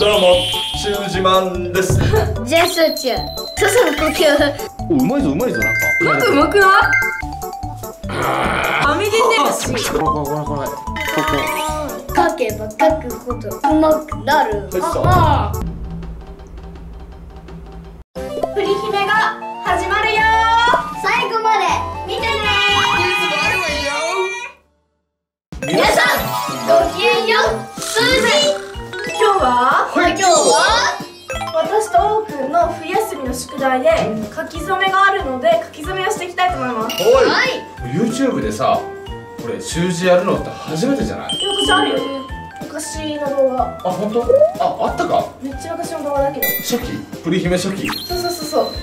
どうも、チュー自慢です。ジェスチュー、そその呼吸。お、うまいぞ、うまいぞ、なんかうまくない？はみ出てるし。これここ書けば書くほどうまくなる。プリヒメが始まるよ。最後まで見てね。皆さん、ごきげんよう。数字今日は私とオーくんの冬休みの宿題で書き初めがあるので、書き初めをしていきたいと思います。はい、YouTube でさ、これ習字やるのって初めてじゃない？昔あるよね、昔の動画。あ、本当？あ、あったか。めっちゃ昔の動画だけど、初期、プリヒメ初期。そう、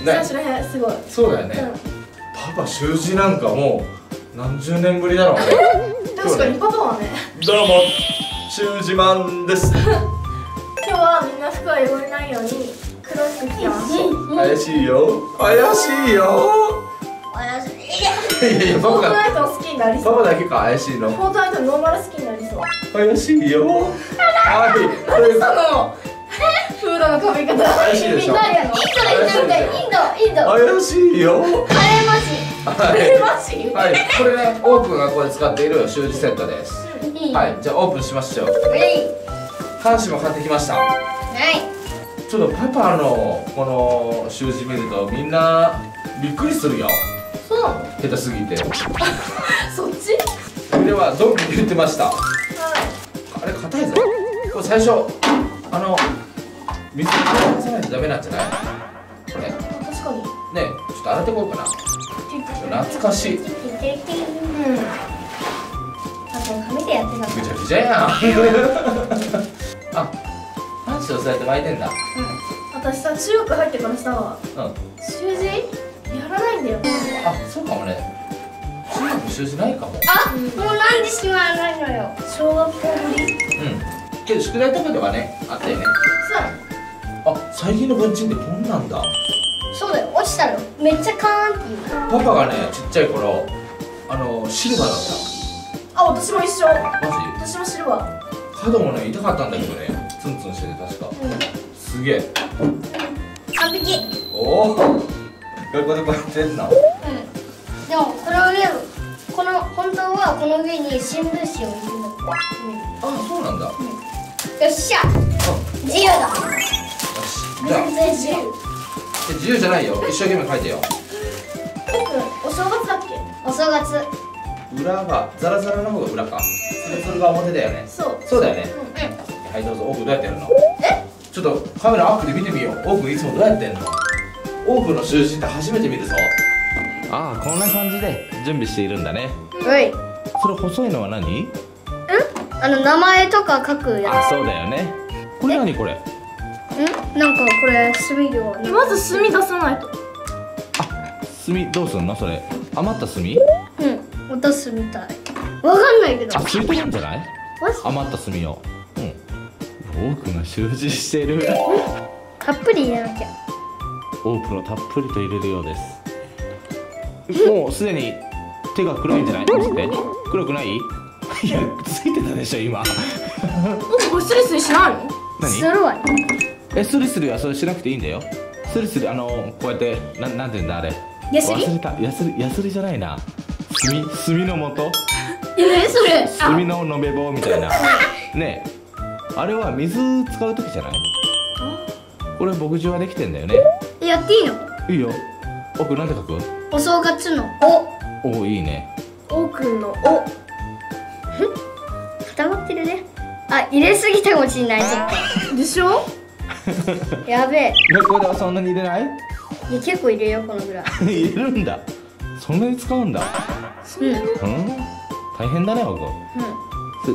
最初の辺、すごい。そうだよね、パパ習字なんかもう何十年ぶりだろうね。確かにパパはね。どうも、習字マンです。今日はみんな服は汚れないように黒く着てます。怪しいよ、怪しいよ、怪しい。いやいや、フォートナイトの好きになりそう。パパだけか、怪しいの。フォートナイトノーマル好きになりそう。怪しいよ。はい、何そのフードのかぶり方。怪しいでしょ。インド。怪しいよ。カレーマシ。カレーマシ。はい、これね、オープンがこれ使っている習字セットです。はい、じゃあオープンしましょう。半紙も買ってきました。はい。ちょっとパパのこの習字見るとみんなびっくりするよ。そう。下手すぎて。そっち？これはドンキ言ってました。はい。あれ硬いぞ。これ最初水に流さないとダメなんじゃない？これ。確かに。ね、ちょっと洗ってこようかな。懐かしい。紙でやってた。ぐちゃぐちゃやん。あ、パンチをそうやって巻いてんだ。うん。私さ、中学入ってからさ、習字やらないんだよ。あ、そうかもね。中学習字ないかも。あ、もうなんでしまわないのよ。小学校ぶり。うん。けど宿題とかではね、あったよね。そう。あ、最近の文鎮ってこんなんだ。そうだよ。落ちたの。めっちゃカーンっていう。パパがね、ちっちゃい頃、シルバーだった。あ、私も一緒。マジ？私もシルバー。角もね、痛かったんだけどね、ツンツンしてて、確か。すげえ。完璧。おお。学校でこうやってんな。うん。でも、これをね、この、本当はこの上に新聞紙を入れる。あ、そうなんだ。よっしゃ。自由だ。よし。じゃあ。全然自由。自由じゃないよ、一生懸命書いてよ。僕、お正月だっけ。お正月。裏がザラザラの方が裏か、それが表だよね。そうだよね。はい、どうぞ。オープンどうやってやるの？ちょっとカメラアップで見てみよう。オープンいつもどうやってやるの？オープンの習字って初めて見るぞ。ああ、こんな感じで準備しているんだね。はい。それ細いのは何？名前とか書くやつ。あ、そうだよね。これ何これ？なんかこれ墨料。まず墨出さないと。あ、墨どうすんのそれ？余った墨？落とすみたい。わかんないけど。あ、吸い取るんじゃない？余った墨を。うん。多くの習字してる。たっぷり入れなきゃ。多くのたっぷりと入れるようです。もうすでに手が黒いんじゃない？黒くない？いや、ついてたでしょ今。これスリスリしないの？何？するわよ。え、スリスリはそれしなくていいんだよ。スリスリこうやってなんていうんだあれ。ヤスリ？ヤスリじゃないな。墨の元？え、それ墨の延べ棒みたいなね。あれは水使う時じゃない？これ牧場はできてんだよね。やっていいの？いいよ。オーくんなんて書く？お正月の「お」。お、いいね。オーくんの「お」固まってるね。あ、入れすぎたかもしれない。でしょ？やべえ。学校ではそんなに入れない？いや、結構入れよ、このぐらい。入れるんだ。そんなに使うんだ。大変だね、僕。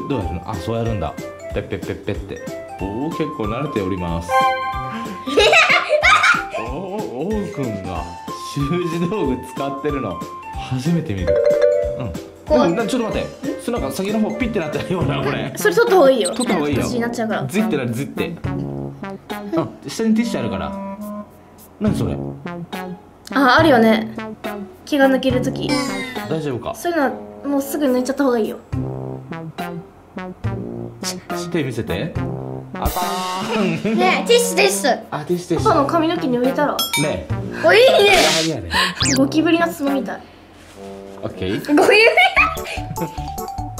どうやるの？あ、そうやるんだ。ペッペッペッペって。おお、結構慣れております。おーくんが習字道具使ってるの初めて見る。うん。ちょっと待って。そのなんか先の方ピッてなってるようなこれ。それ取った方がいいよ。取った方がいいよ。ずってなる、ずって。うん。下にティッシュあるから。何それ？あ、あるよね。気が抜けるとき。大丈夫か。そういうのはもうすぐ抜いちゃった方がいいよ。手見せて。あかーん。ねえ、ティッシュです。あ、ティッシュです。パパの髪の毛に植えたら。ねえ。お、いいね。ゴキブリのつぼみたい。オッケー。ゴキ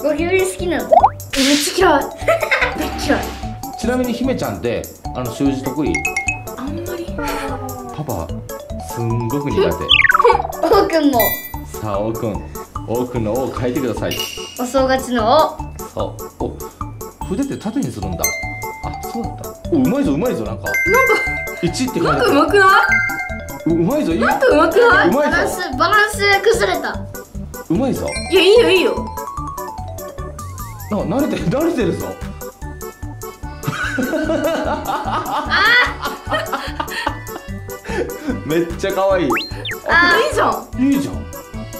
ブリ好きなの？めっちゃ嫌い。めっちゃ嫌い。ちなみに姫ちゃんって習字得意？あんまり。パパすんごく苦手。おうくんも。さあ、おうくん。おうくんの「お」書いてください。お正月の「お」。お、筆って縦にするんだ。あ、そうだった。お、うまいぞうまいぞ、なんか1って書いて。なんかうまくない？うまいぞ。なんかうまくない？バランス崩れた。うまいぞ。いや、いいよいいよ。なんか慣れてるぞ。めっちゃ可愛い。ああ、いいじゃん。いいじゃん。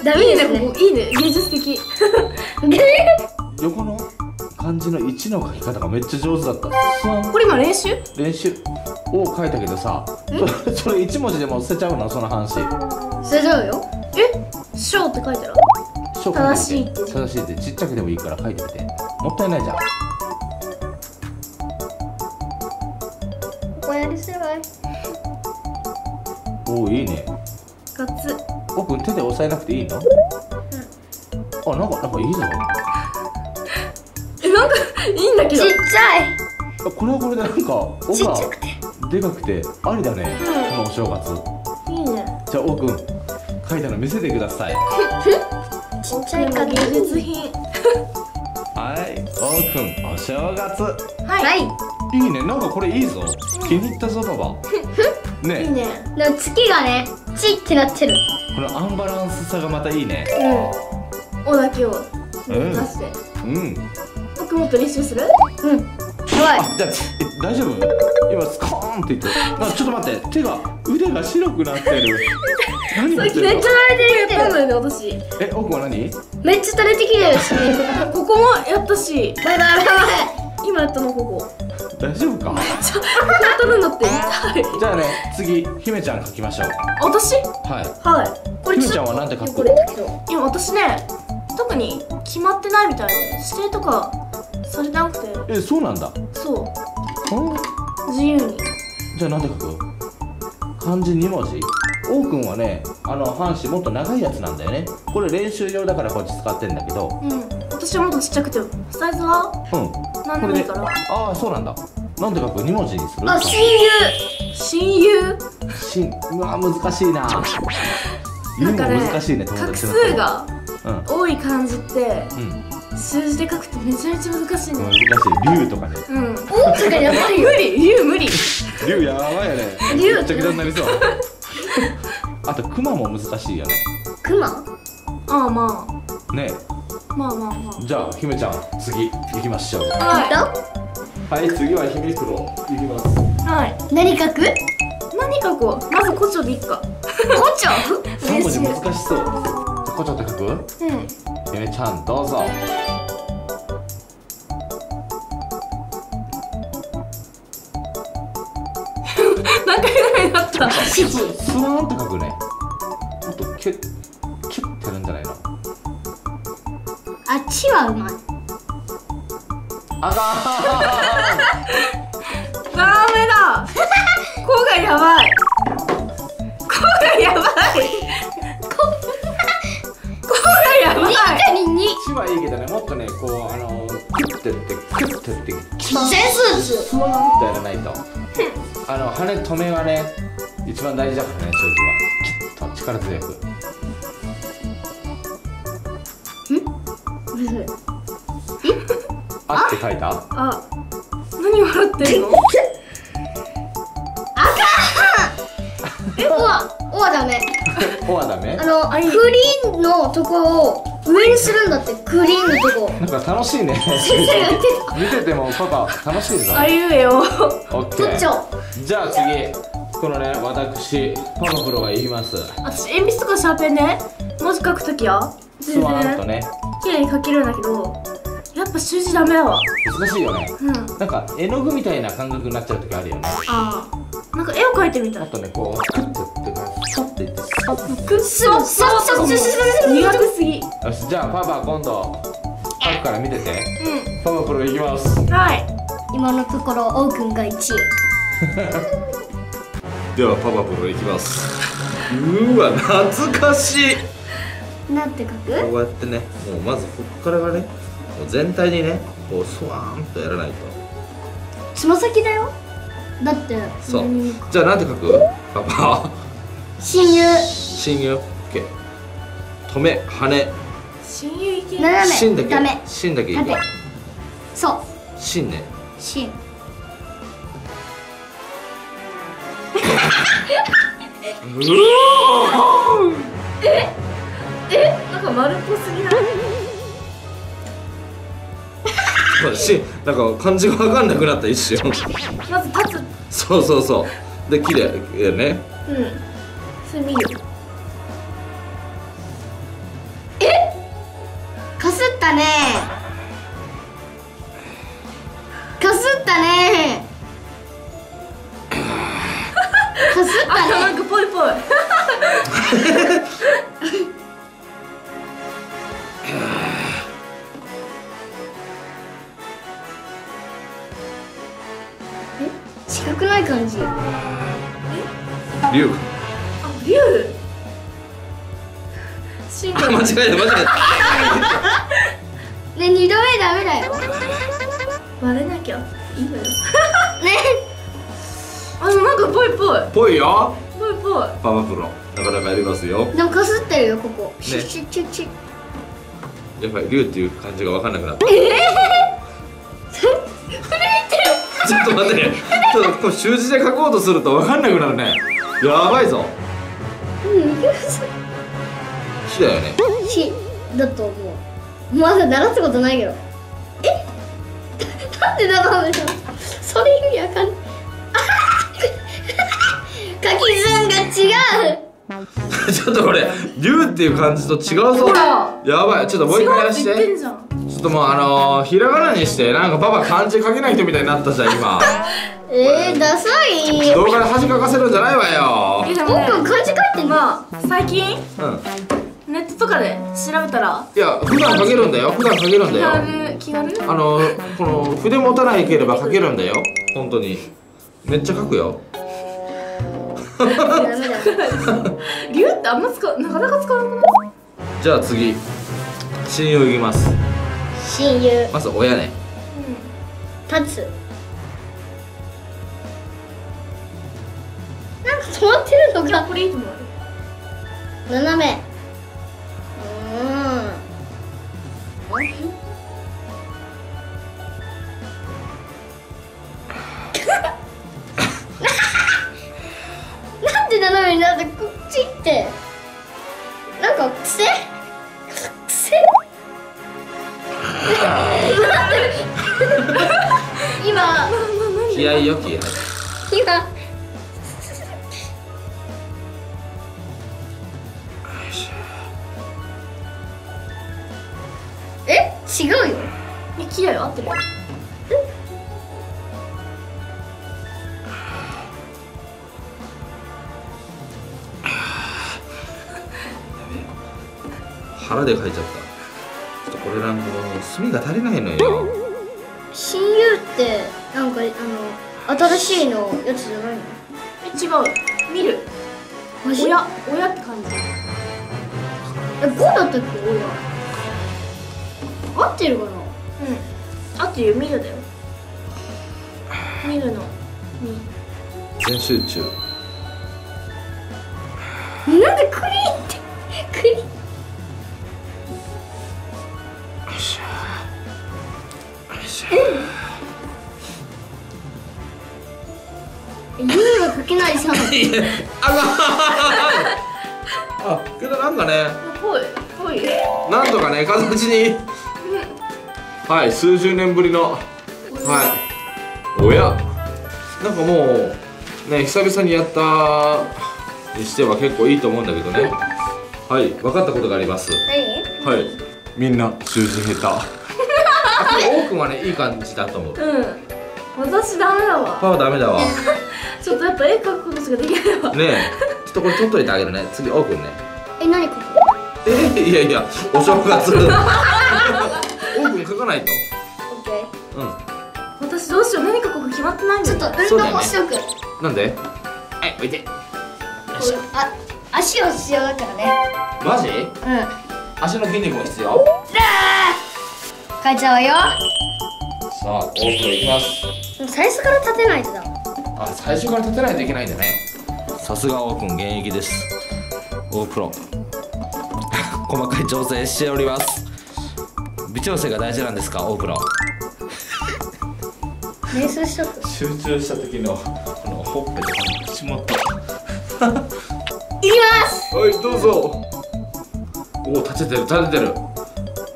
ダメね、ここいいね、芸術的。横の漢字の1の書き方がめっちゃ上手だった。これ今練習。を書いたけどさ、それ1文字でも捨てちゃうの、その話。捨てちゃうよ。え、しょうって書いたら。正しいってちっちゃくでもいいから書いてみて。もったいないじゃん。ここやりづらい。おお、いいね。ガッツ。おくん、手で押さえなくていいの？うん。あ、なんかいいじゃん。え、なんかいいんだけど。ちっちゃい。あ、これはこれでなんかおがちっちゃくてでかくてありだね。このお正月。いいね。じゃあおくん、書いたの見せてください。ちっちゃいか、芸術品。はい、おうくん、お正月。はい。いいね、なんかこれいいぞ。気に入ったぞ、パパ。ね。いいね。でも月がね、チってなってる。このアンバランスさがまたいいね。うん。おだけを出して。うん。僕もっと練習する？うん。はい。大丈夫？今スコーンって言って。ちょっと待って、腕が白くなってる。めっちゃ垂れてきてるよ、私。え、奥は何？めっちゃ垂れてきてるし、ここもやったし。今やったの、ここ。大丈夫か？めっちゃ当たるんだって。じゃあね、次、姫ちゃん書きましょう。私？はい。これ姫ちゃんはなんて書く？いや、私ね、特に決まってないみたいで、指定とかされなくて。え、そうなんだ。そう。自由に。じゃあなんて書く？漢字2文字。おうくんはね、半紙もっと長いやつなんだよね。これ練習用だからこっち使ってんだけど、うん、私はもっとちっちゃくて、サイズは何でもいいから。ああ、そうなんだ。なんで書く？2文字にする？あ、親友。うわ、難しいな。なんかね、画数が多い漢字って数字で書くとめちゃめちゃ難しいね。龍とかね。うん。龍とかやばいよ。龍無理。龍やばいよね。龍めっちゃくちゃになりそう。あと熊も難しいよね。熊？ああ、まあ。ね。まあ。じゃあ姫ちゃん、次行きましょう。はい、次は姫プロ行きます。はい。何書こう？まず胡蝶でいっか。胡蝶？3文字難しそう。胡蝶って書く？うん。姫ちゃん、どうぞ。何回ぐらいだった？スワーンって書くね。あとキュッてやるんじゃないの？あっちはうまい。ダメだ。こがやばい。こがやばい。ちはいいけどね、もっとね、こうキュッてスワーンってやらないと。羽止めはね。一番大事だからね、正直は。きっと力強く。あって書いた？あ、何笑ってんの？あかん！え、おはダメ。おはダメ？クリーンのとこを上にするんだって、クリーンのとこ。なんか楽しいね。先生やってた。見ててもパパ楽しいぞ。あいうえよ。オッケー。じゃあ次。このね、私、パパプロが言います。私、鉛筆とかシャーペンね、文字書くときは全然綺麗に書けるんだけど、やっぱ習字ダメだわ。難しいよね。なんか絵の具みたいな感覚になっちゃうときあるよね。ああ、なんか絵を描いてみたい。あとね、こう、クッてサッていって、苦手すぎ。よし、じゃあパパ、今度、書くから見てて。パパプロいきます。はい。今のところ王くんが1位。ではパパプロいきます。うわ懐かしい。なんて書く？こうやってね、もうまずここからがね、もう全体にね、こうスワーンとやらないと。つま先だよ。だってそう。じゃあなんて書く？パパ。親友。親友。オッケー。止め、羽。親友いけ。斜め。芯だけ。ダメ。芯だけいけ。そう。芯ね。芯。なんか丸っぽすぎない？なんか漢字が分かんなくなった一瞬。まず立つ。そうそうそう。で綺麗ね。うん。炭。かすったね。かすったね。かすったね。あ、なんかぽいぽい。え、近くない感じ。え、龍。あ、龍。シングル。間違えた間違えた。ね、二度目ダメだよ。割れなきゃいいのよ。ね。あ、なんかぽいぽい。ぽいよ。ぽいぽい。パパプロ、なかなかやりますよ。でもかすってるよ、ここ。ね、やっぱり龍っていう漢字が分かんなくなった。ちょっと待ってね。ちょっと習字で書こうとすると分かんなくなるね。やばいぞ。うん。しだよね。しだと思う。まだ習ったことないけど。え？なんで習うんでしょう。それ意味わかんない。書き順が違う。ちょっとこれ龍っていう漢字と違うぞ。やばい、ちょっともう一回やらして。ちょっともうひらがなにして、なんかパパ漢字書けない人みたいになったじゃん今。ダサい。動画で恥かかせるんじゃないわよ。いやでも僕も漢字書いてんの最近、ネットとかで調べたら、いや普段書けるんだよ、普段書けるんだよ。気軽、この筆持たないければ書けるんだよ。本当にめっちゃ書くよ。ダメだ。龍ってあんまなかなか使わなくない？じゃあ次、親友いきます。親友。まず親ね。うん。立つ。なんか止まってるのか。これいいと思う。斜め。うん。なんでこっちってなんか癖癖今気合いよ、気合い今え、違うよ。え、気合い合ってる。腹で書いちゃった。ちょっとこれなんか墨が足りないのよ。親友ってなんか新しいのやつじゃないの？え、違う。見る。親、親って感じ。え、5だったっけ？親合ってるかな？うん、合ってるよ。見るだよ。見るの全集中。なんでクリーンってクリーンいないじゃん。あ、けどなんかね。ぽいぽい。なんとかね形に。はい、数十年ぶりの。はい。おや。なんかもうね、久々にやったにしては結構いいと思うんだけどね。はい、分かったことがあります。はい。みんな習字下手。多くはねいい感じだと思う。うん。私ダメだわ。パパダメだわ。ちょっとやっぱ絵描くことしかできないわ。ねえ、ちょっとこれ取っといてあげるね。次、おうくんね。え、何これ？いやいや、お正月。おうくん描かないと。オッケー。うん。私私どうしよう、何かここ決まってないんだよ。ちょっと運動もしておく、ね、なんではい、置いて。あ、足は必要だからね。マジ？うん、足の筋肉も必要。変えちゃうよ。さあ、オープンいきます。最初から立てないとだ。あ、最初から立てないといけないんだね。さすがオープン現役です。オープロ細かい調整しております。微調整が大事なんですか、オープロ練習しちゃった。集中した時のこのほっぺとかの口元いきます。はい、どうぞ。おお、立ててる立ててる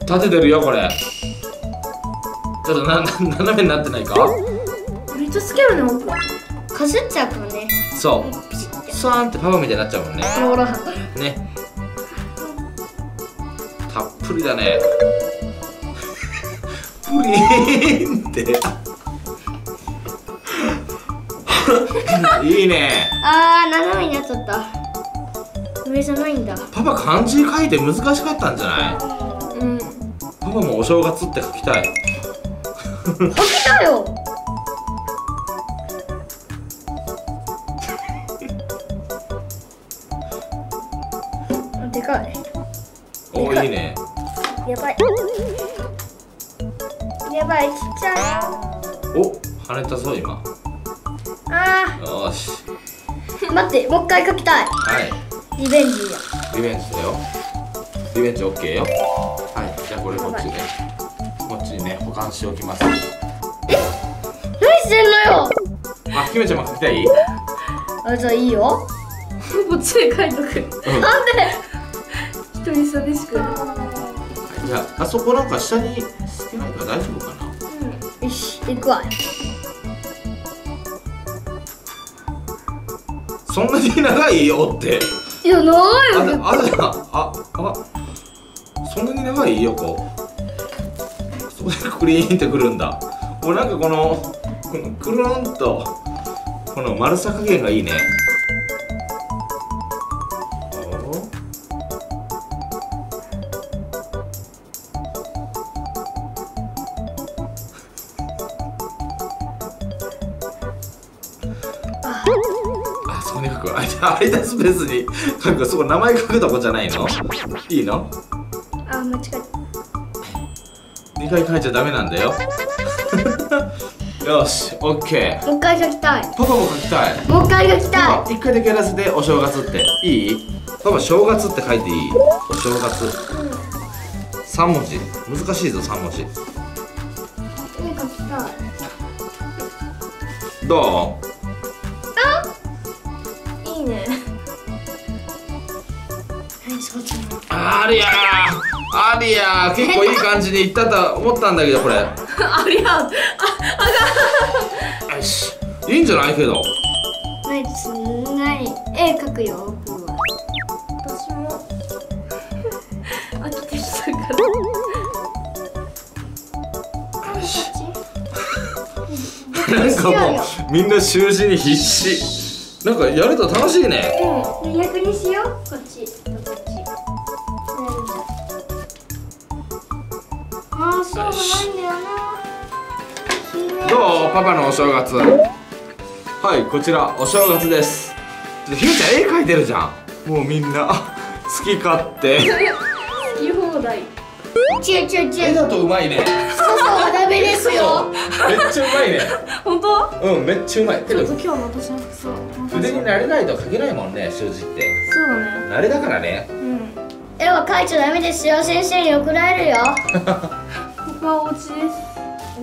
立ててるよ。これちょっと斜めになってないか。めっちゃスケールでもかすっちゃうからね。そうスワーンってパパみたいになっちゃうもんね。ほらね、たっぷりだねプリンっていいね。ああ、斜めになっちゃった。上じゃないんだ。パパ漢字書いて難しかったんじゃない？うん、パパもお正月って書きたい書きたよでかい。おお、いいね。やばいやばい、ちっちゃい。お、跳ねたぞ今。ああ、よし待って、もう一回書きたい。はい、リベンジやリベンジだよ。リベンジオッケーよ。はい、じゃあこれこっちね、こっちにね、保管しておきます。え、何してんのよ。あ、ひめちゃんも書きたい？あ、じゃあいいよこっちで書いとく、うん、なんで一人寂しく。じゃあ、あそこなんか下に捨てないから大丈夫かな。うん、よし、行くわ。そんなに長いよって。いや、長いよ。あるじゃん。そんなに長いよ、こう。そこでクリーンってくるんだ。もうなんかこのクルンとこの丸さ加減がいいね。空いたスペースに書く。そこ名前書くとこじゃないの？いいの？あ、間違えた。2回書いちゃダメなんだよよし、オッケー。もう一回書きたい。パパも書きたい。もう一回書きたい。1回だけやらせて。お正月っていい？パパ、正月って書いていい？お正月、うん、3文字難しいぞ。3文字書きたい。どう？ありゃーありゃー、結構いい感じにいったと思ったんだけど、これありゃー、あがよし、いいんじゃないけど。ないです。ない、絵描くよ。私も飽きてきたからよしなんかもうみんな習字に必死。なんかやると楽しいね。うん、逆にしよう。こっちとこっち。そうなんだよな。どう？パパのお正月。はい、こちらお正月です。ひめちゃん絵描いてるじゃん。もうみんな好き勝手。好き放題。違う。絵だとうまいね。そうそう、花火ですよ。めっちゃうまいね。本当？うん、めっちゃうまい。けど今日の私の服装。腕に慣れないと描けないもんね、習字って。そうだね。慣れだからね。うん。絵は描いちゃダメですよ。先生に怒られるよ。お家です。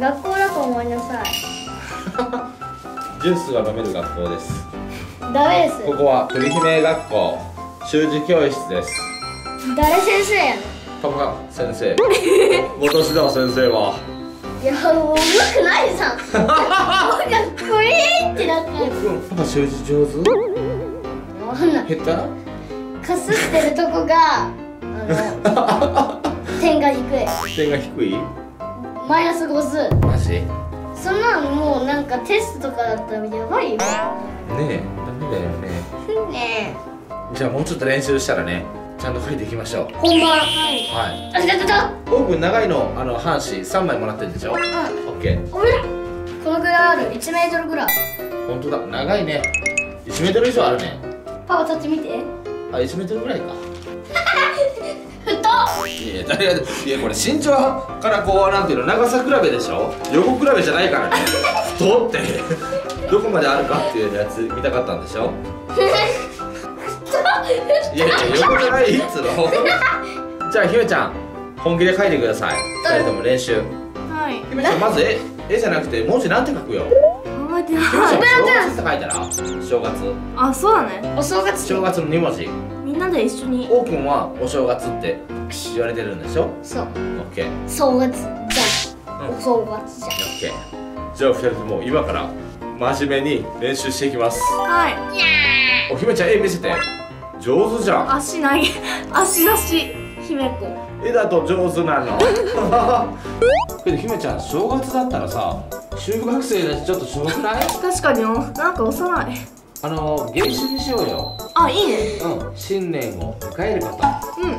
学校だと思いなさいジュースが飲める学校です。ダメです。ここは栗姫学校習字教室です。誰先生やの？パパ先生私だ。先生はいや、もう上手くないじゃんなんかクリーンってなってパパ習字上手？わかんない。下手？かすってるとこが点が低い。点が低い？マイナス50。マジ？そんなのもうなんかテストとかだったらやばいよね。え、ダメだよね。ねえ。じゃあもうちょっと練習したらね、ちゃんと書いていきましょう。本番。はい。あ、ちょっと。オープン長いの半紙3枚もらってるでしょ？うん。オッケー。おめでとう。このぐらいある。1メートルぐらい。本当だ、長いね。1メートル以上あるね。パパ立ってみて。あ、1メートルぐらいか。太っ。いや誰が、いやこれ身長からこうなんていうの、長さ比べでしょ。横比べじゃないからね。太ってどこまであるかっていうやつ見たかったんでしょ。いやいや横じゃないっつうの。じゃあひめちゃん本気で書いてください。2人とも練習。はい。ひめちゃんまず絵じゃなくて文字なんて書くよ。覚えてない。正月って書いたら。正月。あ、そうだね。お正月。正月の2文字。みんなで一緒に。おうくんはお正月って言われてるんでしょ。そう。オッケー。正月じゃん。お正月じゃん。オッケー。じゃあ2人とも今から真面目に練習していきます。はい。おひめちゃん絵見せて。上手じゃん。足投げ、足出し、姫子。絵だと上手なの。けどひめちゃん、正月だったらさ、中学生だしちょっとしょぼくない？確かに、なんか幼い。原酒にしようよ。あ、いいね。うん、新年を迎える方。うん。じゃ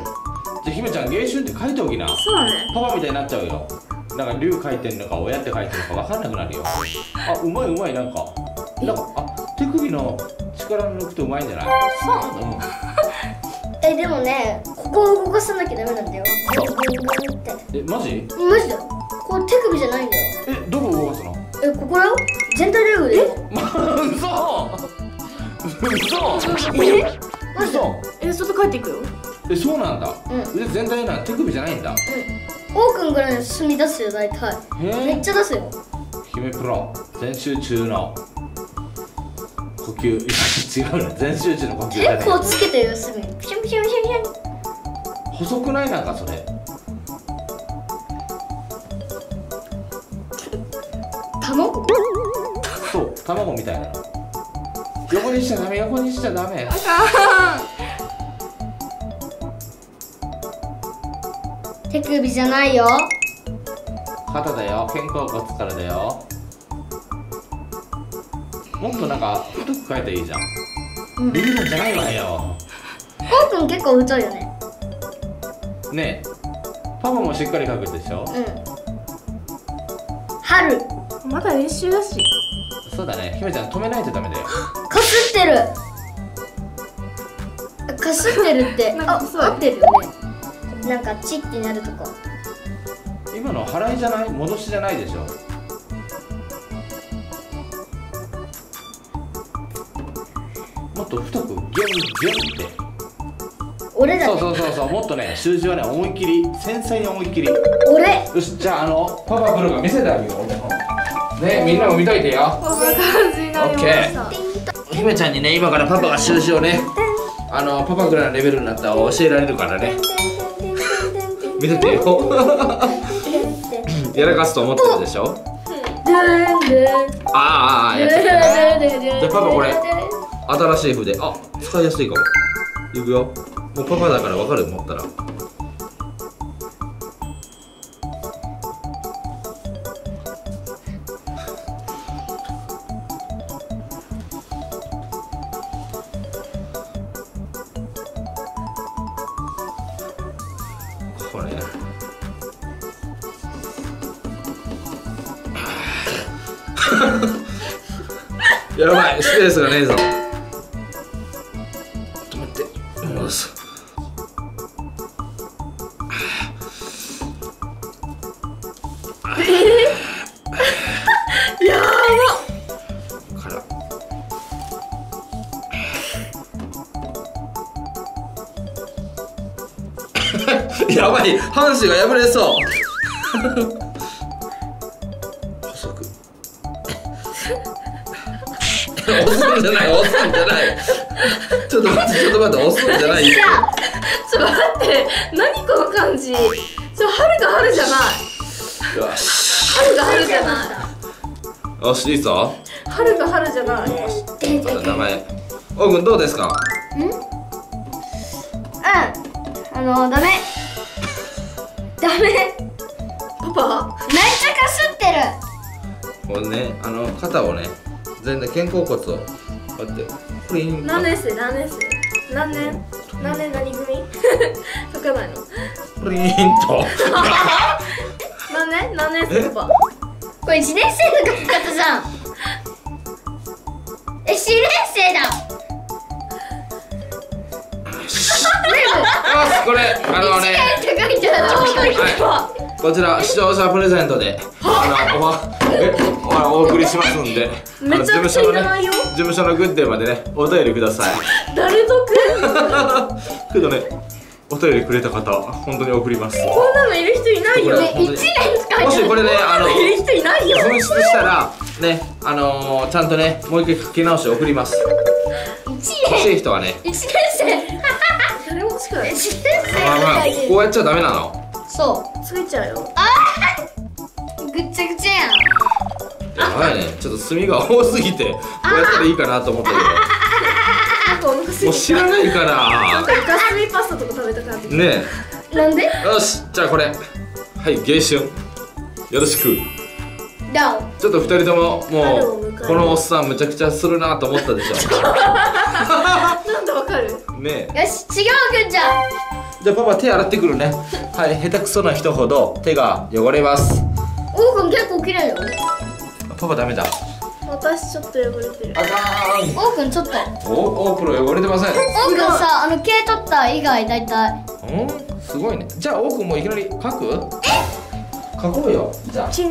あひめちゃん、原酒って書いておきな。そうだね。パパみたいになっちゃうよ。なんか龍書いてんのか親って書いてるのかわかんなくなるよ。あ、うまいうまい、なんか。あ、手首の。力抜くとうまいんじゃない？そう。でもね、ここを動かさなきゃダメなんだよ。マジ？マジだよ。これ手首じゃないんだよ。どこ動かすの？ここだよ。全体で動くよ。嘘。嘘。外帰っていくよ。そうなんだ。腕全体な、手首じゃないんだ。王くんぐらいの墨出すよ、大体。めっちゃ出すよ。姫プロ、全集中の。呼吸、違うね、全集中の呼吸だね。結構つけてるよ、すぐにピシャンピシャンピシャンピシャン。細くない？なんかそれ卵？そう、卵みたいなの。横にしちゃダメ、横にしちゃダメ。手首じゃないよ。肩だよ、肩甲骨からだよ。もっとなんか太く書いていいじゃん。ビビるんじゃないわよ。コウ君結構太いよね。ねえ、パパもしっかり書くでしょ。うん。春。まだ練習だし。そうだね。ひめちゃん止めないとダメだよ。かすってる。かすってるって。あ、合ってるよね。なんかチってなるとこ。今の払いじゃない？戻しじゃないでしょ。もっと太くギュンギュンって。俺だね。そうもっとね、習字はね、思いっきり繊細に思いっきり。俺。よし、じゃあパパプロが見せてあげよう。ね、みんなも見といてよ。こんな感じになりました。ひめちゃんにね、今からパパが習字をね、パパぐらいのレベルになったら教えられるからね。見ててよ。やらかすと思ってるでしょ。やってた。じゃあパパこれ。新しい筆、あ、使いやすいかも。いくよ。もうパパだからわかると思ったら。これ。やばい、スペースがねえぞ。やばい、半紙が破れそう。細く押すんじゃない、押すんじゃない。ちょっと待って、ちょっと待って、押すんじゃない。いや、ちょっと待って、何この感じ。春が春じゃない。よし、春が春じゃない。よし、いいぞ。春が春じゃない。名前おうくんどうですか。ダメダメ。パパめっちゃかすってる。これね、肩をね、全然肩甲骨をこうやってプリン。何年何組？とかないの？プリンと。何年パパ？これ1年生の書き方じゃん。え、4年生だ。これこちら視聴者プレゼントでお送りしますんで、事務所のね、事務所のグッデーまでね、お便りください。誰とくけどね、お便りくれた方本当に送ります。こんなのいる人いないよ。1年しかいない。もしこれね、いる人いないよ。紛失したらね、ちゃんとね、もう一回書き直して送ります。欲しい人はね、1年生。こうやっちゃダメなの。そう、ついちゃうよ。ああ、ぐっちゃぐちゃやん。やばいね、ちょっと墨が多すぎて、こうやったらいいかなと思ったけど。もう知らないから。なんかイカスミパスタとか食べた感じ。ねえ。なんで？よし、じゃあこれ。はい、迎春。よろしく。どう？ちょっと二人とも、もうこのおっさんむちゃくちゃするなと思ったでしょ。なんでわかる？ねえ。よし、違うくんちゃん。じゃあパパ手洗ってくるね。はい、下手くそな人ほど手が汚れます。おうくん結構綺麗よ。パパダメだ。私ちょっと汚れてる。あかん。おうくんちょっと。おうくん汚れてません。おうくんさ、毛取った以外大体。うん、すごいね。じゃあおうくんもいきなり書く？え？書こうよ。じゃあ。じ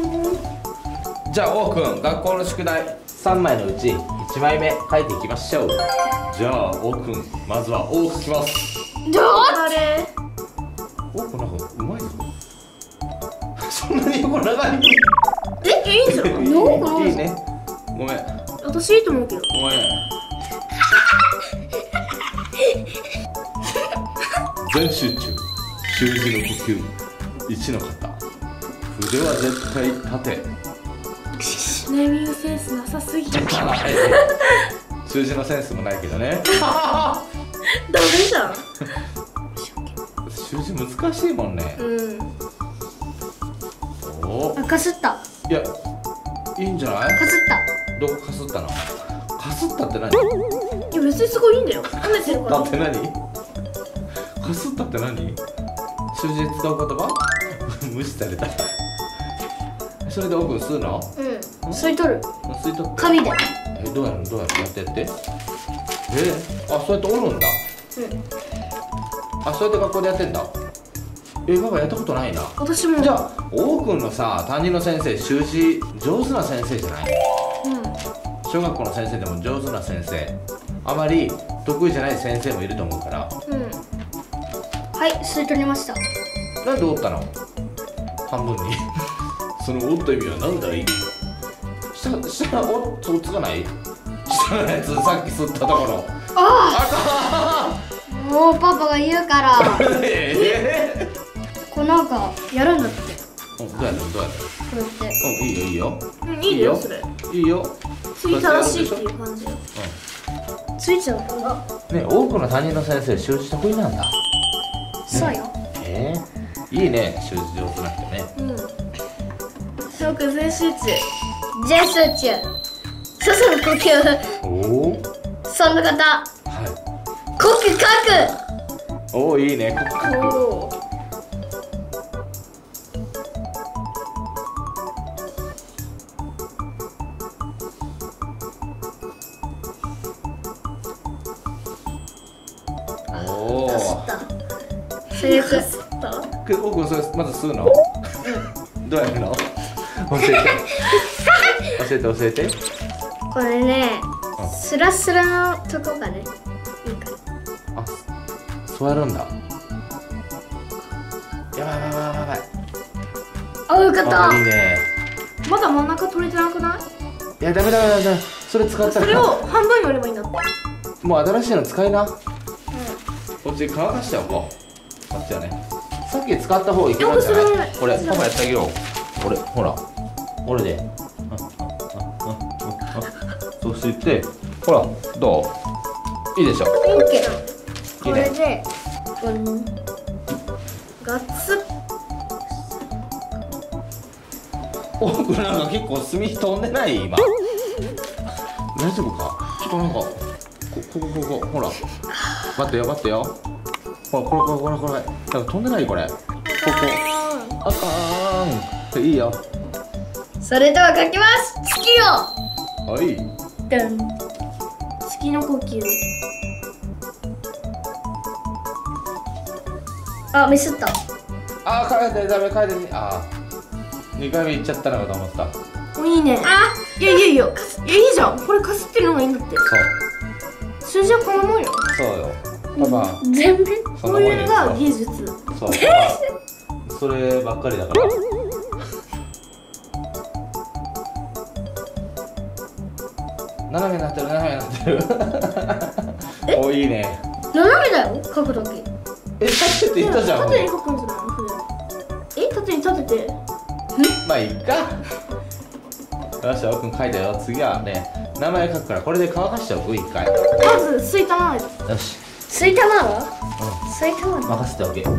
ゃあおうくん、学校の宿題3枚のうち1枚目書いていきましょう。じゃあおうくん、まずはおを書きます。どうあれ？お、こなんかうまいぞ。そんなに横長い？え、いいじゃん。どうこの？いいね。ごめん。私いいと思うけど。ごめん。全集中。習字の呼吸。一の型。筆は絶対縦。ネーミングセンスなさすぎる。習字のセンスもないけどね。ダメじゃん。習字難しいもんね。うん。かすった。いや、いいんじゃない？かすった。どこかすったの？かすったって何？いや別にすごいいいんだよ。かすったって何？かすったって何？習字で使う言葉？無視された。それで奥吸うの？うん。吸い取る。吸い取る。紙で。え、どうやるの？どうやる？やってやって。あ、そうやって折るんだ。うん。あ、そうやって学校でやってんだ。パパやったことないな。私も。じゃあ、王くんのさ、担任の先生、習字上手な先生じゃない？うん。小学校の先生でも上手な先生、あまり得意じゃない先生もいると思うから。うん。はい、吸い取りました。なんで折ったの？半分に。その折った意味はなんだい？下が折つかない？さっき吸ったところ。ああ。もうパパが言うから。こうなんかやるんだって。どうやるのどうやる。こうやって。うん、いいよいいよ。うん、いいよそれ。いいよ。次正しいっていう感じ。うん。ついちゃうかな。ね、多くの担任の先生習字得意なんだ。そうよ。いいね、習字上手な人ね。うん。よく全集中。全集中。その呼吸。おお。その方。はい。呼吸書く。おお、いいね。おお。おお。吸った。最悪。吸った。く、おこそれまず吸うの？どうやるの？教えて。これね、スラスラのとこがね、いいから。あ、そうやるんだ。やばい。あ、よかった。いいね。まだ真ん中取れてなくない？いや、ダメ。それ使ったらそれを半分に折ればいいんだって。もう新しいの使いな。こっち乾かしておこう。こっちはね、さっき使った方いけたんじゃない？これ、パパやってあげよう。俺、ほら、俺でそして、ほら、どう？いいでしょ。いいけど、これで、ガツ。お、これなんか結構墨飛んでない今。大丈夫か？ちょっとなんか、ここほら、待ってよ。ほら、これ、なんか飛んでないこれ。ここ。あかん。いいよ。それでは書きます。月を、はい、ドン、月の呼吸。あ、ミスった。あー、書いてダメ、書いてみ、あー、2回目いっちゃったのかと思った。いいね。あー、いやいやいや、いや、いいじゃん、これかすってるのがいいんだって。そう、数字はこのもんよ。そうよ、まあ、全部こういうのが技術。そう、そればっかりだから。斜めになってる、斜めになってる。お、いいね。斜めだよ、書くだけ。え、立てて言ったじゃん。縦に書くんじゃないの。え、縦に立てて。まあいいか。よし、奥君書いたよ。次はね、名前書くから、これで乾かしちゃおう。一回まずすいたまま。よし、すいたまま。すいたまま任せておけ。よ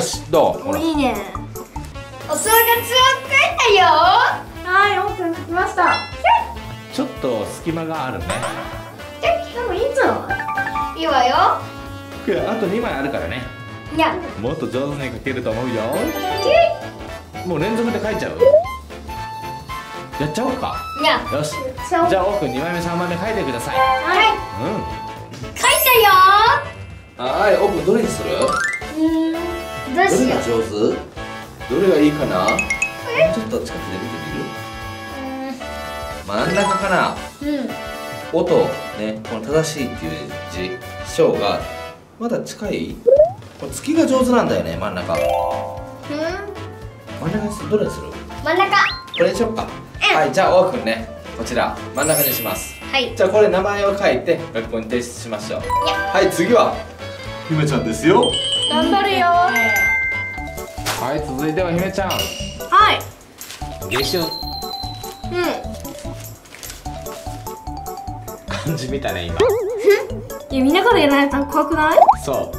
し、どう？いいね。お正月を書いたよ。はい、奥君書きました。ちょっと隙間があるね。じゃあでもいいんじゃない？いいわよ。あと2枚あるからね。いや、もっと上手に書けると思うよ。もう連続で書いちゃう。やっちゃおうか。いや、よし。じゃあ奥君2枚目3枚目書いてください。はい。うん。書いたよ。はい、奥君どれにする？どれが上手？どれがいいかな？ちょっと近くで見てみる？真ん中かな？音ね、この正しいっていう字、章がまだ近い？これ月が上手なんだよね、真ん中。真ん中にする？どれにする？真ん中。これにしよっか。はい、じゃあおうくんね、こちら真ん中にします。はい。じゃあこれ名前を書いて学校に提出しましょう。はい、次はゆめちゃんですよ。頑張るよ。はい、続いてはひめちゃん。はい。夏至。うん。漢字見たね、今。いや、見ながらやらないと怖くない？そ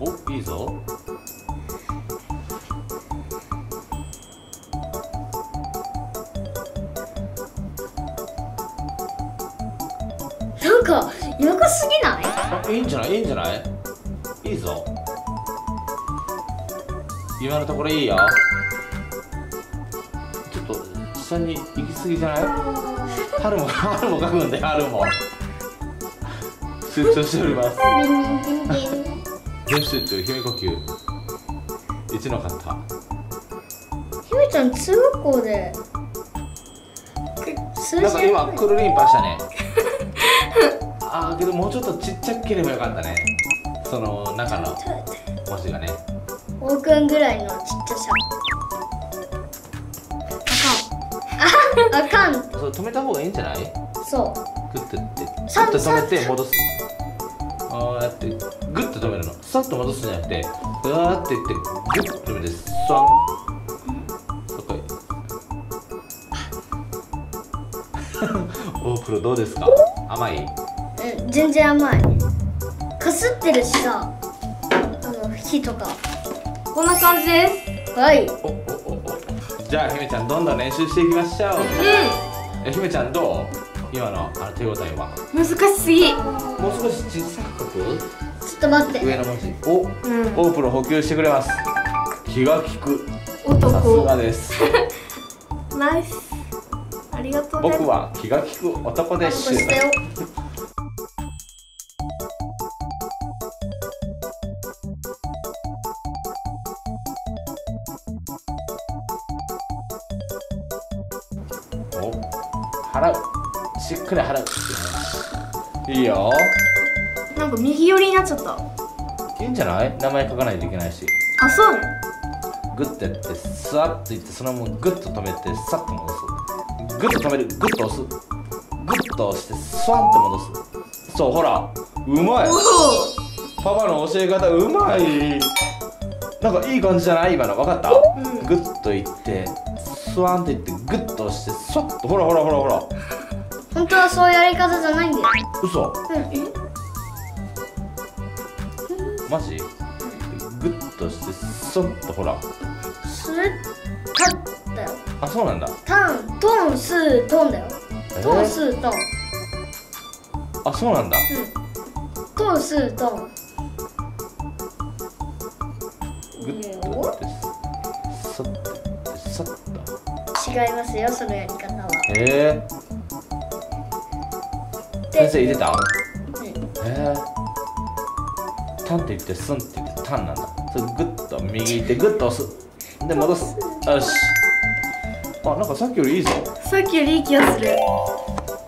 う。お、いいぞ。なんか、よくすぎない？いいんじゃない、いいんじゃない、いいぞ、今のところいいよ。ちょっと下に行き過ぎじゃない？春も、春も書くんだよ、春も。集中しております。全集中、姫呼吸1の方。姫ちゃん中学校でなんか今くるりんぱしたね。あー、けどもうちょっとちっちゃければよかったね、その中の文字がね。おうくんぐらいのちっちゃさ。あかん、あかん。そう、止めた方がいいんじゃない？そう、グッとって止めて戻す。ああ、やってグッと止めるの。さっと戻すんじゃなくて、うわーって言ってグッと止めて、スワン。そっかい。おうくんどうですか、甘い？全然甘い。かすってるしさ、火とか。こんな感じです。はい。じゃあ、ひめちゃん、どんどん練習していきましょう。うん。ひめちゃん、どう？今の、手応えは。難しすぎ。もう少し小さく書く？ちょっと待って。上の文字。お、オープロ補給してくれます。気が利く。男。さすがです。ナイス。ありがとうね。僕は気が利く男です。払う、しっかり払う。いいよ。なんか右寄りになっちゃった。いいんじゃない、名前書かないといけないし。あ、そうね。グッてやって、スワッといって、そのままグッと止めて、サッと戻す。グッと止める、グッと押す、グッと押して、スワンと戻す。そう、ほら、うまい。パパの教え方うまい。なんかいい感じじゃない、今の。分かった、うん、グッといってスワンっていって、グッと押して、そっと、ほらほらほらほら。本当はそういうやり方じゃないんだよ。嘘。うん。マジ？グッとして、そっと、ほら。スタンだよ。あ、そうなんだ。タン、トン、スー、トンだよ。トン、スー、トン。あ、そうなんだ。うん。トン、スー、トン。グッと。違いますよ、そのやり方は。先生入れた？タンって言ってスンって言ってタンなんだ。それグッと右行ってグッと押す。で戻す。よし。あ、なんかさっきよりいいぞ。さっきよりいい気がする。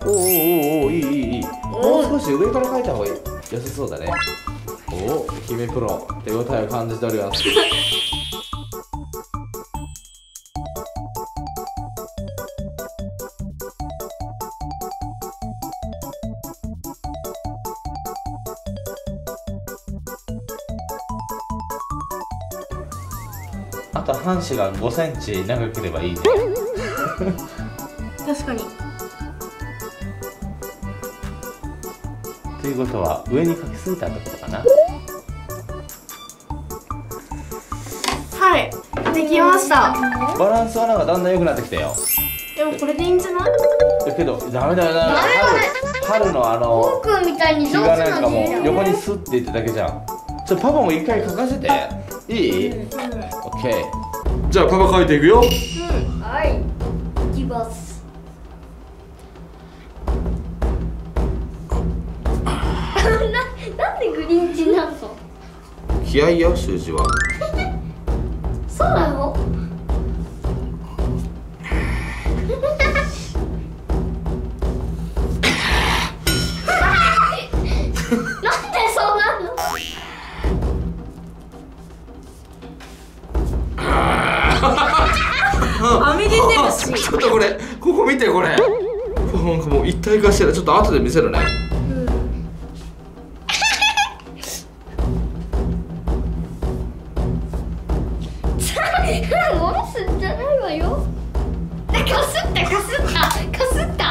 おおおおいいいい。もう少し上から書いた方がいい。良さそうだね。おお、姫プロ手応えを感じております。あと半紙が5センチ長ければいいね。確かに。ということは上に書きすぎたってことかな。はい、できました。バランスはなんかだんだん良くなってきたよ。でもこれでいいんじゃない？だけどダメだよな。春のコウ君みたいに上手なんだよ。なんかもう横にスッていっただけじゃん。ちょっとパパも一回書かせて。いい？じゃあパパ書いていくよ。はい、いきます。なんでグリンチなの？気合いよ、習字は。そうなの？なんでそうなの？はみ出てるし。ちょっとこれ、ここ見てこれ。なんかもう一体化してる。ちょっと後で見せるね。ゴミすんじゃないわよ。かすったかすったかすった。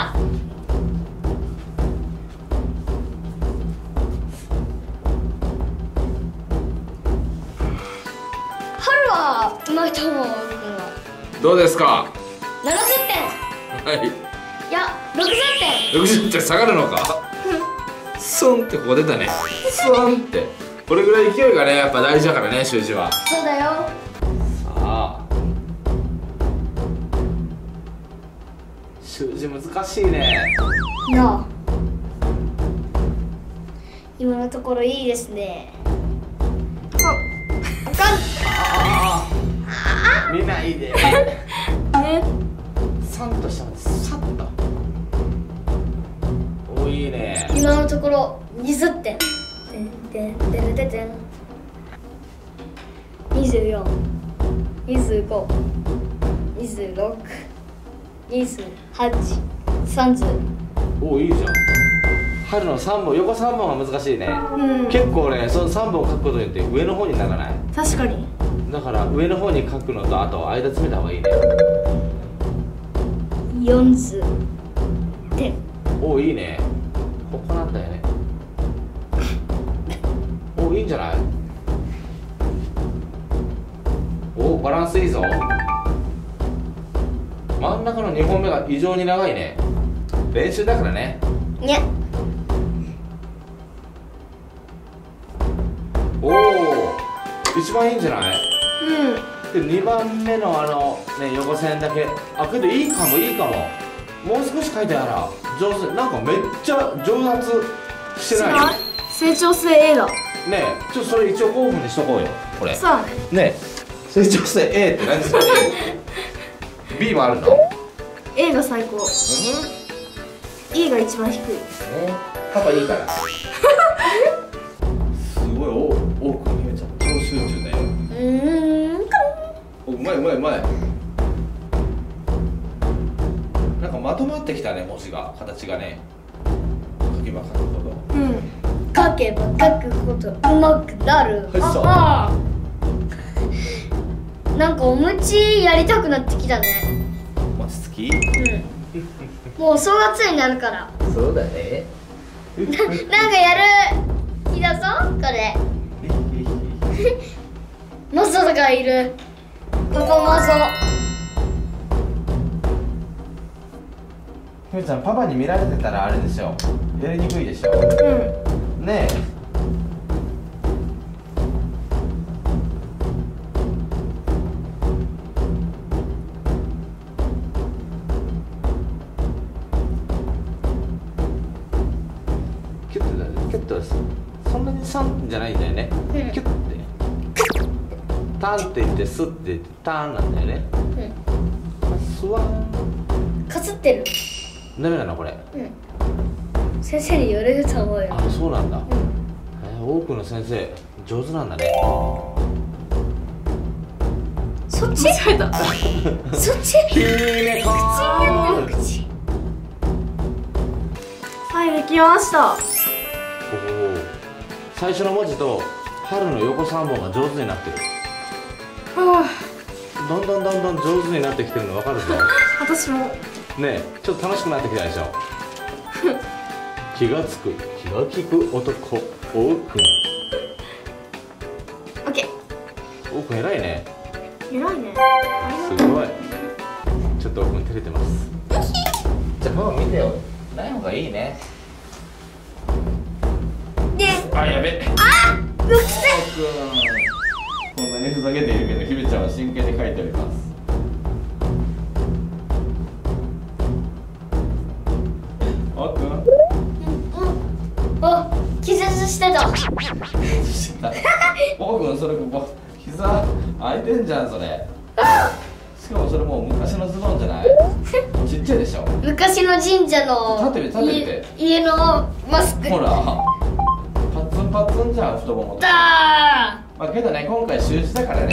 春はうまいと思う。どうですか。70点。はい。いや、60点。60点下がるのか。スンってここ出たね。スンって。これぐらい勢いがね、やっぱ大事だからね、習字は。そうだよ。習字難しいね。なあ。今のところいいですね。あかん。見ないで。ね。サンとしたの。サッと。お、いいね。今のところ20点。で。24、25、26、28、30。お、いいじゃん。春の3本、横3本は難しいね。結構ね、その3本書くことによって上の方にならない。確かに。だから上の方に書くのと、あと間詰めた方がいいね。40点。お、いいね。ここなんだよね。お、いいんじゃない。お、バランスいいぞ。真ん中の2本目が異常に長いね。練習だからね。ね。おお、一番いいんじゃない？うん。で2番目のね、横線だけ。あ、けどいいかもいいかも。もう少し書いてあら上手。なんかめっちゃ上達してない？成長性 A だ。ねえ、ちょっとそれ一応候補にしとこうよ。これ。そう。ねえ。成長性 A って何ですか？ B もあるの？ A が最高。E が一番低い。パパいいから。すごい多く見えちゃった。超集中だよ。お、うまいうまいうまい。なんかまとまってきたね、文字が、形がね。書けば書くほど。書けば書くほどうまくなる。ああ。なんかお餅やりたくなってきたね。餅つき？もうお正月になるから。そうだね。なんかやる気だぞ、これ。マゾとかいる。パパマゾ。ひめちゃん、パパに見られてたらあれでしょ。やりにくいでしょ。ねえ。ットはそんなにサンじゃないんだよね、うん、キュッてタンって言ってスッて言ってタンなんだよね、うん、スワンかすってるダメなのこれ、うん、先生によると思うよ。あ、そうなんだ、うん、多くの先生上手なんだね。そっちそれだそっち急にね、口になってる。口はい、できました。おお、最初の文字と春の横3本が上手になってる。はあ、だんだんだんだん上手になってきてるの分かるぞ私もね、ちょっと楽しくなってきたでしょ気がつく、気が利く男、おうくん。オッケー。おうくん偉いね。偉いね。すごい。ちょっとおうくん照れてます。じゃあママ見てよ。ない方がいいね。ね。あ、やべ。あ、うっせ。おうくん。こんなにふざけているけど、ひめちゃんは真剣に書いております。おうくん。してたおうくん、それここ膝開いてんじゃんそれしかもそれもう昔のズボンじゃないちっちゃいでしょ。昔の神社の家のマスクほらパツンパツンじゃん太もも。だー、まあ、けどね今回習字だからね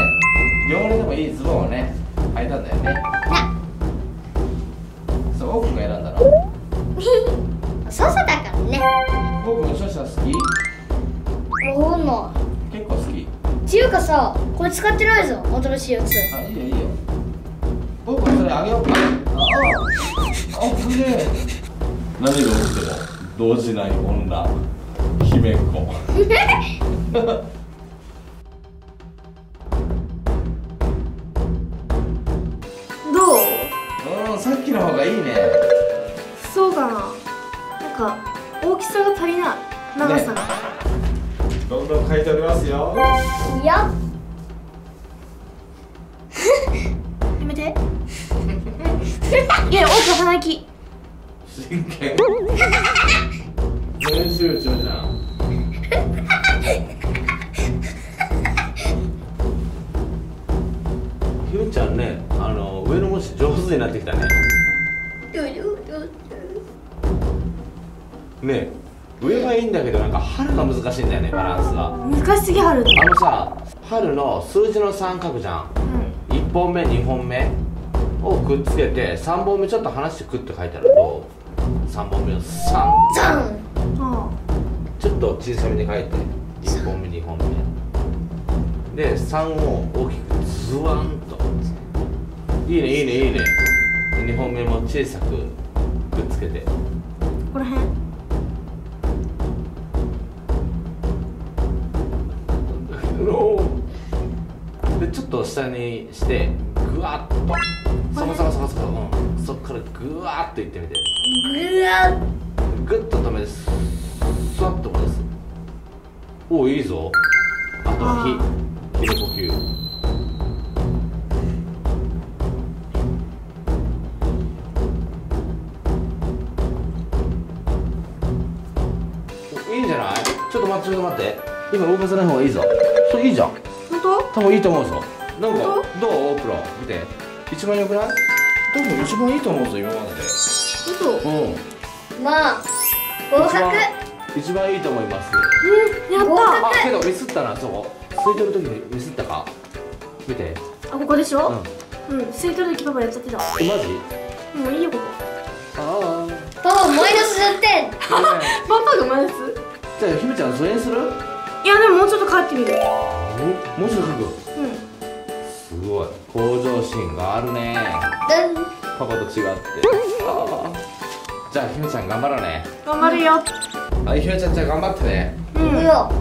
汚れでもいいズボンをね履いたんだよね。そう、おうくんが選んだのそうそうだからね。おうくん書写好き？わかんない。結構好きっていうかさ、これ使ってないぞ新しいやつ。あ、いいよいいよ。おうくんそれあげようか。あっ、すげえ。何が起きても動じない女姫子どう？うん、さっきの方がいいね。そうだな、なんか大きさが足りない、長さが、ね。どんどん書いておりますよ。いや。やめて。いや、おうくん鼻息。真剣。練習中じゃん。ひめちゃんね、上の文字上手になってきたね。ねえ。上はいいんだけど、なんか春が難しいんだよね、バランスが難しすぎ。春のさ、春の数字の三角じゃん、うん、1本目2本目をくっつけて3本目ちょっと離してくって書いてあると3本目を3ザン、うん、ちょっと小さめに書いて1本目2本目で3を大きくズワンと。いいねいいねいいね。2本目も小さくくっつけてここら辺でちょっと下にしてぐわっとそこそこそこそこ、うん、そこからぐわっといってみてぐわっぐっと止めてスワッと戻す。おおいいぞ。あとはひれ呼吸。いいんじゃない？ちょっと待ってちょっと待って、今動かさない方がいいぞ。それいいじゃん。本当？多分いいと思うぞ。なんかどう？プロ見て。一番良くない？多分一番いいと思うぞ今までで。本当？うん。まあ合格。一番いいと思います。うん、やった。あ、けどミスったなそこ。吸い取る時にミスったか。見て。あ、ここでしょ？うん。うん。吸い取る時パパやっちゃってた。マジ？もういいよここ。ああ。パパマイナス10点。パパがマイナス？じゃあひめちゃん疎遠する？いやでももうちょっと書いてみる。もうちょっと書く。うん、すごい向上心があるね。パパと違って。じゃあひめちゃん頑張ろうね。頑張るよ。はい、ひめちゃんじゃあ頑張ってね。うん、いいよ。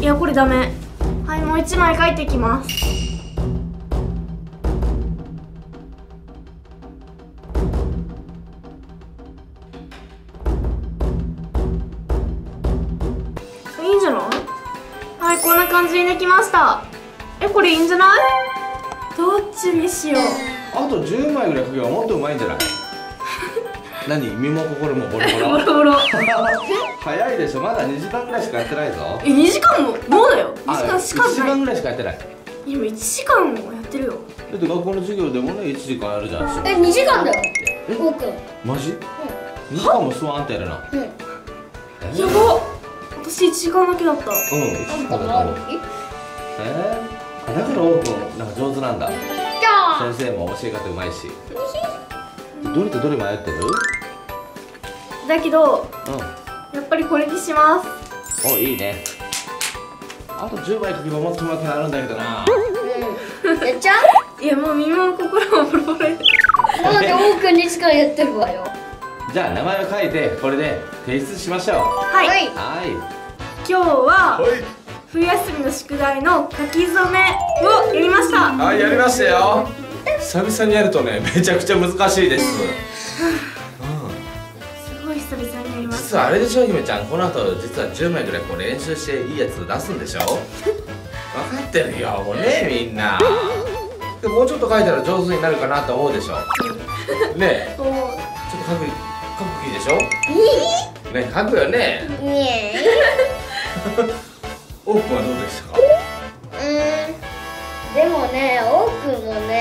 いやこれダメ。はい、もう一枚書いてきます。こんな感じにできました。これいいんじゃない？どっちにしよう。あと10枚ぐらい書けばもっとうまいんじゃない？何、身も心もボロボロボロボロ早いでしょ。まだ2時間ぐらいしかやってないぞ。2時間ももうだよ。2時間しかない。1時間ぐらいしかやってない。今1時間もやってるよ。だって学校の授業でもね、1時間やるじゃん。2時間だよ。ゴーくんマジ？2時間もスワーンってやるな。うんやば。私1時間だけだった。うん、1時間だった。だからゴーくんなんか上手なんだ。先生も教え方うまいし。どれとどれ迷ってる？だけど、やっぱりこれにします。お、いいね。あと10枚書けばもっと上手くなるんだけどな。うんやっちゃう？いや、もう身も心もボロボロ。だって多くにしかやってるわよ。じゃあ名前を書いて、これで提出しましょう。はいはい。今日は冬休みの宿題の書き初めをやりました。はい、やりましたよ。久々にやるとね、めちゃくちゃ難しいです。久々にやります。実はあれでしょ、ひめちゃん、この後実は10枚ぐらいこう練習していいやつ出すんでしょ。分かってるよ、もうね、みんな。でもうちょっと書いたら上手になるかなと思うでしょ。ねえ、ちょっと書くいいでしょ。ね、書くよね。ねえ。オープンはどうでしたか。でもね、オープンもね、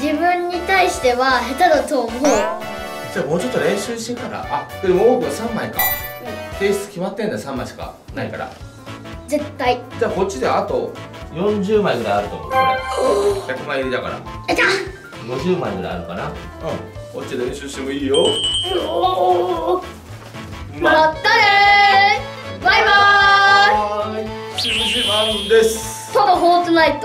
自分に対しては下手だと思う。じゃあもうちょっと練習してから。あ、でも多くは3枚か。提出決まってんだ。3枚しかないから絶対。じゃあこっちであと40枚ぐらいあると思う。これ100枚入りだから50枚ぐらいあるかな。うん、こっちで練習してもいいよ。まったねー、バイバーイ。しぶしばんです。ただフォートナイト。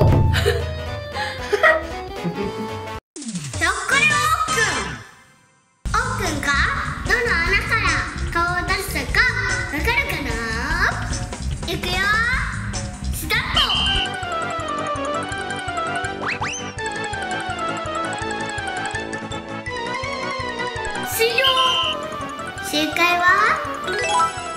正解は。